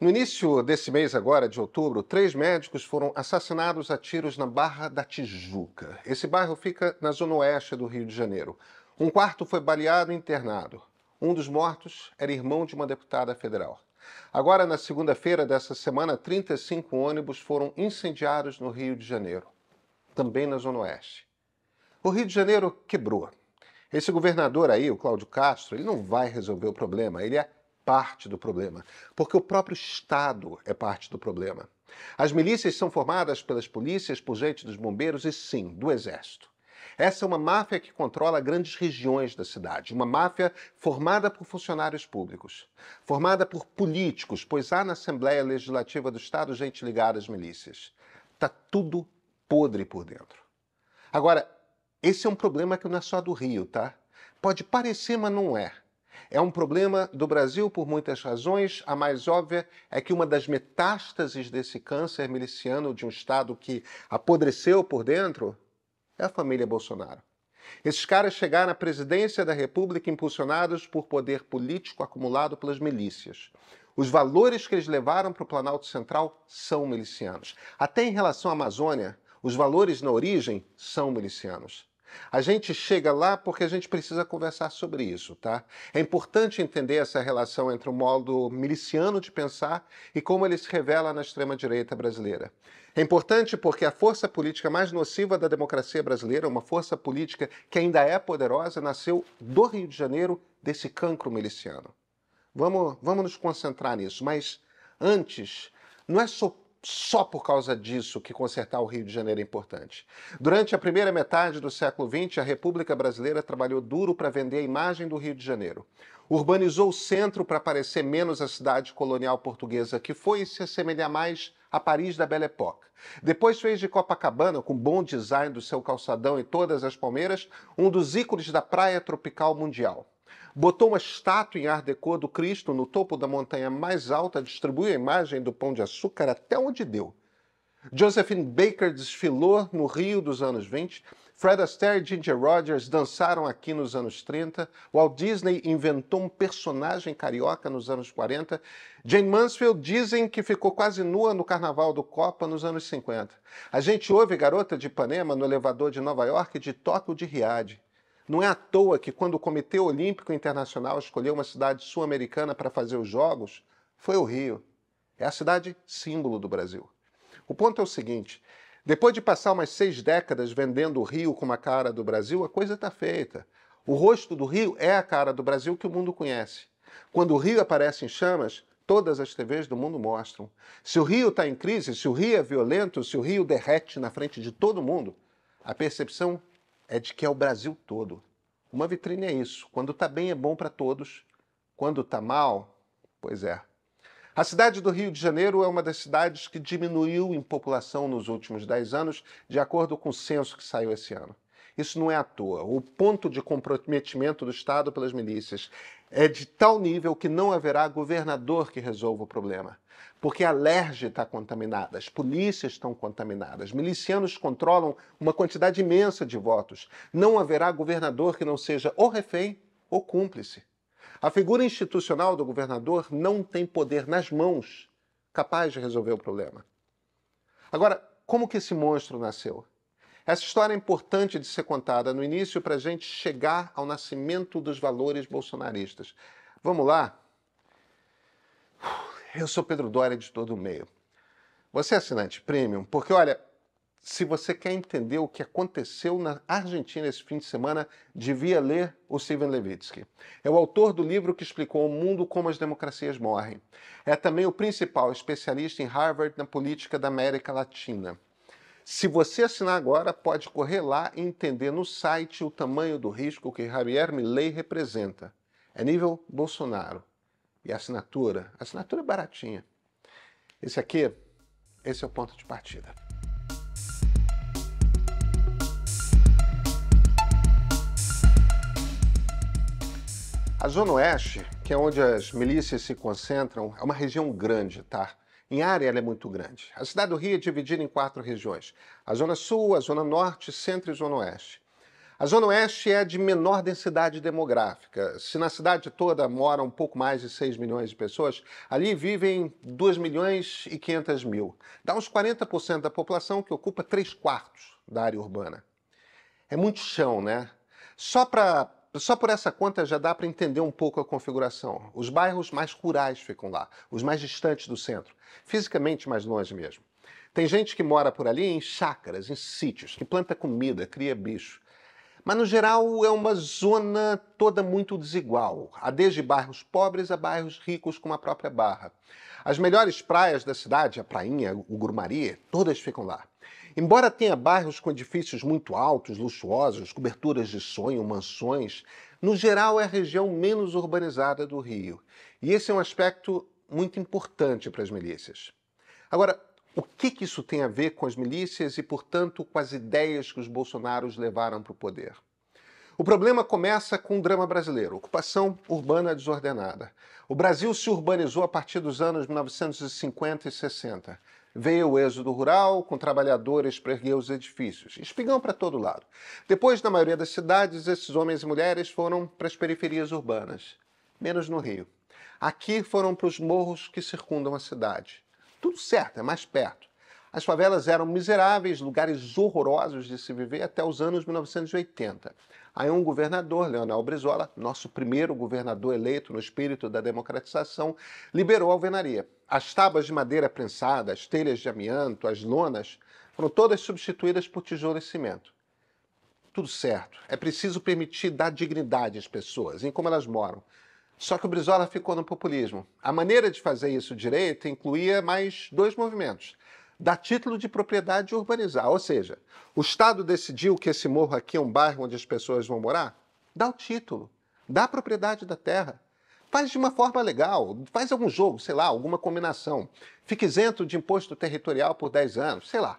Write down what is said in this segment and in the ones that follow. No início desse mês agora, de outubro, 3 médicos foram assassinados a tiros na Barra da Tijuca. Esse bairro fica na zona oeste do Rio de Janeiro. Um quarto foi baleado e internado. Um dos mortos era irmão de uma deputada federal. Agora, na segunda-feira dessa semana, 35 ônibus foram incendiados no Rio de Janeiro, também na zona oeste. O Rio de Janeiro quebrou. Esse governador aí, o Cláudio Castro, ele não vai resolver o problema, ele é parte do problema, porque o próprio Estado é parte do problema. As milícias são formadas pelas polícias, por gente dos bombeiros e, sim, do Exército. Essa é uma máfia que controla grandes regiões da cidade, uma máfia formada por funcionários públicos, formada por políticos, pois há na Assembleia Legislativa do Estado gente ligada às milícias. Tá tudo podre por dentro. Agora, esse é um problema que não é só do Rio, tá? Pode parecer, mas não é. É um problema do Brasil por muitas razões. A mais óbvia é que uma das metástases desse câncer miliciano de um Estado que apodreceu por dentro é a família Bolsonaro. Esses caras chegaram à presidência da República impulsionados por poder político acumulado pelas milícias. Os valores que eles levaram para o Planalto Central são milicianos. Até em relação à Amazônia, os valores na origem são milicianos. A gente chega lá porque a gente precisa conversar sobre isso, tá? É importante entender essa relação entre o modo miliciano de pensar e como ele se revela na extrema-direita brasileira. É importante porque a força política mais nociva da democracia brasileira, uma força política que ainda é poderosa, nasceu do Rio de Janeiro, desse cancro miliciano. Vamos nos concentrar nisso, mas antes, não é só por causa disso que consertar o Rio de Janeiro é importante. Durante a primeira metade do século XX, a República Brasileira trabalhou duro para vender a imagem do Rio de Janeiro. Urbanizou o centro para parecer menos a cidade colonial portuguesa que foi e se assemelhar mais a Paris da Belle Époque. Depois fez de Copacabana, com bom design do seu calçadão e todas as palmeiras, um dos ícones da praia tropical mundial. Botou uma estátua em Art Deco do Cristo no topo da montanha mais alta, distribuiu a imagem do Pão de Açúcar até onde deu. Josephine Baker desfilou no Rio dos anos 20, Fred Astaire e Ginger Rogers dançaram aqui nos anos 30, Walt Disney inventou um personagem carioca nos anos 40, Jane Mansfield dizem que ficou quase nua no Carnaval do Copa nos anos 50. A gente ouve Garota de Ipanema no elevador de Nova York e de Tóquio de Riad. Não é à toa que quando o Comitê Olímpico Internacional escolheu uma cidade sul-americana para fazer os Jogos, foi o Rio. É a cidade símbolo do Brasil. O ponto é o seguinte, depois de passar umas 6 décadas vendendo o Rio como a cara do Brasil, a coisa está feita. O rosto do Rio é a cara do Brasil que o mundo conhece. Quando o Rio aparece em chamas, todas as TVs do mundo mostram. Se o Rio está em crise, se o Rio é violento, se o Rio derrete na frente de todo mundo, a percepção é de que é o Brasil todo. Uma vitrine é isso. Quando tá bem é bom para todos. Quando tá mal, pois é. A cidade do Rio de Janeiro é uma das cidades que diminuiu em população nos últimos 10 anos, de acordo com o censo que saiu esse ano. Isso não é à toa. O ponto de comprometimento do Estado pelas milícias é de tal nível que não haverá governador que resolva o problema. Porque a LERJ está contaminada, as polícias estão contaminadas, milicianos controlam uma quantidade imensa de votos. Não haverá governador que não seja ou refém ou cúmplice. A figura institucional do governador não tem poder nas mãos capaz de resolver o problema. Agora, como que esse monstro nasceu? Essa história é importante de ser contada no início para a gente chegar ao nascimento dos valores bolsonaristas. Vamos lá? Eu sou Pedro Dória, de Todo o Meio. Você é assinante premium? Porque, olha, se você quer entender o que aconteceu na Argentina esse fim de semana, devia ler o Steven Levitsky. É o autor do livro que explicou ao mundo como as democracias morrem. É também o principal especialista em Harvard na política da América Latina. Se você assinar agora, pode correr lá e entender no site o tamanho do risco que Javier Milei representa. É nível Bolsonaro. E a assinatura é baratinha. Esse é o ponto de partida. A Zona Oeste, que é onde as milícias se concentram, é uma região grande, tá? Em área, ela é muito grande. A cidade do Rio é dividida em 4 regiões. A Zona Sul, a Zona Norte, Centro e Zona Oeste. A Zona Oeste é de menor densidade demográfica. Se na cidade toda moram um pouco mais de 6 milhões de pessoas, ali vivem 2 milhões e 500 mil. Dá uns 40% da população, que ocupa 3/4 da área urbana. É muito chão, né? Só por essa conta já dá para entender um pouco a configuração. Os bairros mais rurais ficam lá, os mais distantes do centro, fisicamente mais longe mesmo. Tem gente que mora por ali em chácaras, em sítios, que planta comida, cria bicho. Mas, no geral, é uma zona toda muito desigual. Há desde bairros pobres a bairros ricos, como a própria Barra. As melhores praias da cidade, a Prainha, o Grumari, todas ficam lá. Embora tenha bairros com edifícios muito altos, luxuosos, coberturas de sonho, mansões, no geral é a região menos urbanizada do Rio. E esse é um aspecto muito importante para as milícias. Agora, o que isso tem a ver com as milícias e, portanto, com as ideias que os bolsonaros levaram para o poder? O problema começa com o drama brasileiro, ocupação urbana desordenada. O Brasil se urbanizou a partir dos anos 1950 e 60. Veio o êxodo rural, com trabalhadores para erguer os edifícios. Espigão para todo lado. Depois, na maioria das cidades, esses homens e mulheres foram para as periferias urbanas. Menos no Rio. Aqui foram para os morros que circundam a cidade. Tudo certo, é mais perto. As favelas eram miseráveis, lugares horrorosos de se viver até os anos 1980. Aí um governador, Leonel Brizola, nosso primeiro governador eleito no espírito da democratização, liberou a alvenaria. As tábuas de madeira prensada, as telhas de amianto, as lonas, foram todas substituídas por tijolo e cimento. Tudo certo. É preciso permitir dar dignidade às pessoas, em como elas moram. Só que o Brizola ficou no populismo. A maneira de fazer isso direito incluía mais dois movimentos. Dar título de propriedade e urbanizar. Ou seja, o Estado decidiu que esse morro aqui é um bairro onde as pessoas vão morar? Dá o título. Dá a propriedade da terra. Faz de uma forma legal. Faz algum jogo, sei lá, alguma combinação. Fica isento de imposto territorial por 10 anos, sei lá.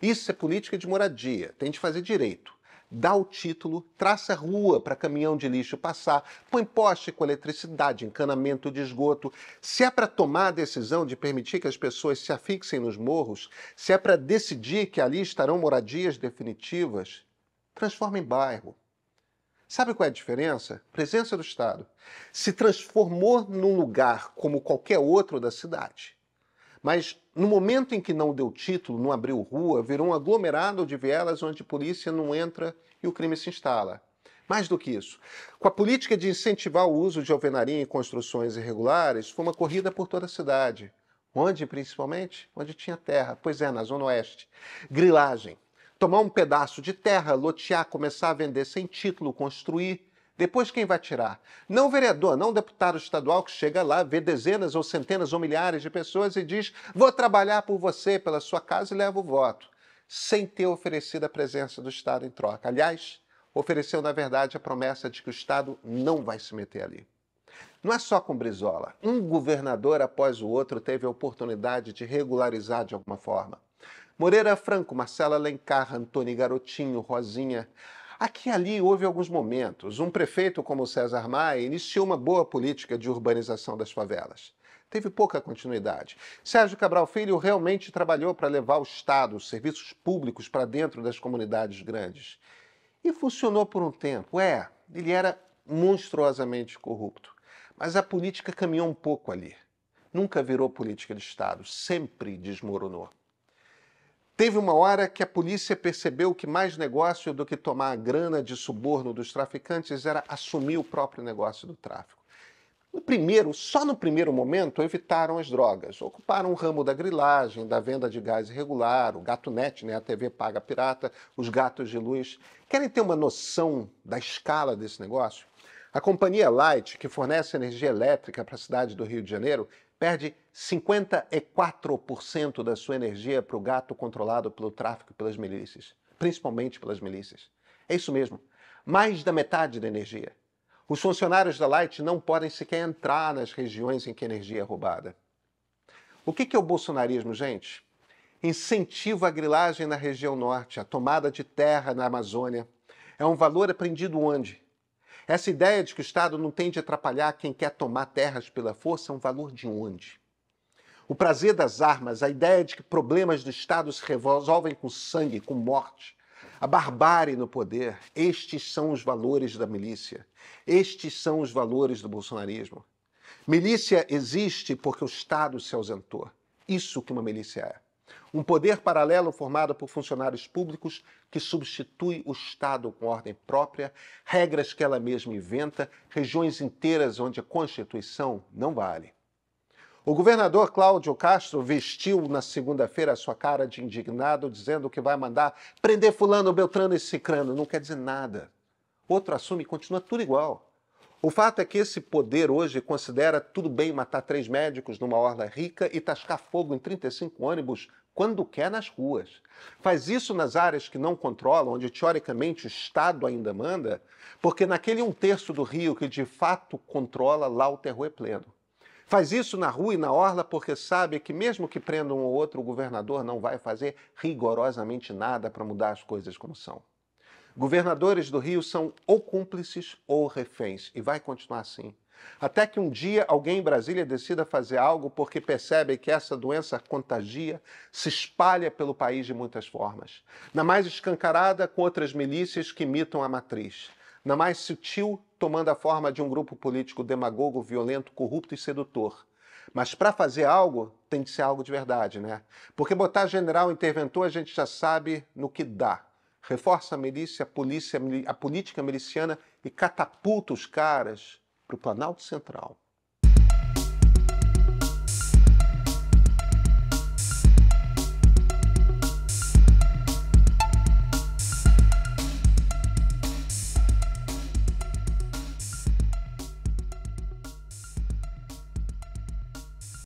Isso é política de moradia. Tem de fazer direito. Dá o título, traça rua para caminhão de lixo passar, põe poste com eletricidade, encanamento de esgoto. Se é para tomar a decisão de permitir que as pessoas se afixem nos morros, se é para decidir que ali estarão moradias definitivas, transforma em bairro. Sabe qual é a diferença? Presença do Estado. Se transformou num lugar como qualquer outro da cidade. Mas, no momento em que não deu título, não abriu rua, virou um aglomerado de vielas onde a polícia não entra e o crime se instala. Mais do que isso, com a política de incentivar o uso de alvenaria em construções irregulares, foi uma corrida por toda a cidade. Onde, principalmente? Onde tinha terra. Pois é, na Zona Oeste. Grilagem. Tomar um pedaço de terra, lotear, começar a vender sem título, construir. Depois quem vai tirar? Não o vereador, não o deputado estadual que chega lá, vê dezenas ou centenas ou milhares de pessoas e diz: vou trabalhar por você, pela sua casa, e leva o voto. Sem ter oferecido a presença do Estado em troca. Aliás, ofereceu, na verdade, a promessa de que o Estado não vai se meter ali. Não é só com Brizola. Um governador após o outro teve a oportunidade de regularizar de alguma forma. Moreira Franco, Marcela Lencar, Antônio Garotinho, Rosinha. Aqui e ali houve alguns momentos. Um prefeito como César Maia iniciou uma boa política de urbanização das favelas. Teve pouca continuidade. Sérgio Cabral Filho realmente trabalhou para levar o Estado, os serviços públicos, para dentro das comunidades grandes. E funcionou por um tempo. É, ele era monstruosamente corrupto. Mas a política caminhou um pouco ali. Nunca virou política de Estado. Sempre desmoronou. Teve uma hora que a polícia percebeu que mais negócio do que tomar a grana de suborno dos traficantes era assumir o próprio negócio do tráfico. Só no primeiro momento, evitaram as drogas. Ocuparam o ramo da grilagem, da venda de gás irregular, o gato net, né, a TV paga pirata, os gatos de luz. Querem ter uma noção da escala desse negócio? A companhia Light, que fornece energia elétrica para a cidade do Rio de Janeiro, perde 54% da sua energia para o gato controlado pelo tráfico e pelas milícias, principalmente pelas milícias. É isso mesmo, mais da metade da energia. Os funcionários da Light não podem sequer entrar nas regiões em que a energia é roubada. O que é o bolsonarismo, gente? Incentiva a grilagem na região norte, a tomada de terra na Amazônia. É um valor aprendido onde? Essa ideia de que o Estado não tem de atrapalhar quem quer tomar terras pela força é um valor de onde? O prazer das armas, a ideia de que problemas do Estado se resolvem com sangue, com morte, a barbárie no poder. Estes são os valores da milícia. Estes são os valores do bolsonarismo. Milícia existe porque o Estado se ausentou. Isso que uma milícia é. Um poder paralelo formado por funcionários públicos que substitui o Estado com ordem própria, regras que ela mesma inventa, regiões inteiras onde a Constituição não vale. O governador Cláudio Castro vestiu na segunda-feira a sua cara de indignado, dizendo que vai mandar prender fulano, beltrano e cicrano. Não quer dizer nada. Outro assume e continua tudo igual. O fato é que esse poder hoje considera tudo bem matar 3 médicos numa orla rica e tascar fogo em 35 ônibus quando quer nas ruas. Faz isso nas áreas que não controla, onde teoricamente o Estado ainda manda, porque naquele 1/3 do Rio que de fato controla, lá o terror é pleno. Faz isso na rua e na orla porque sabe que mesmo que prenda um ou outro, o governador não vai fazer rigorosamente nada para mudar as coisas como são. Governadores do Rio são ou cúmplices ou reféns, e vai continuar assim. Até que um dia alguém em Brasília decida fazer algo porque percebe que essa doença contagia, se espalha pelo país de muitas formas. Na mais escancarada, com outras milícias que imitam a matriz. Na mais sutil, tomando a forma de um grupo político demagogo, violento, corrupto e sedutor. Mas para fazer algo, tem que ser algo de verdade, né? Porque botar general interventor a gente já sabe no que dá. Reforça a milícia, a política miliciana e catapulta os caras para o Planalto Central.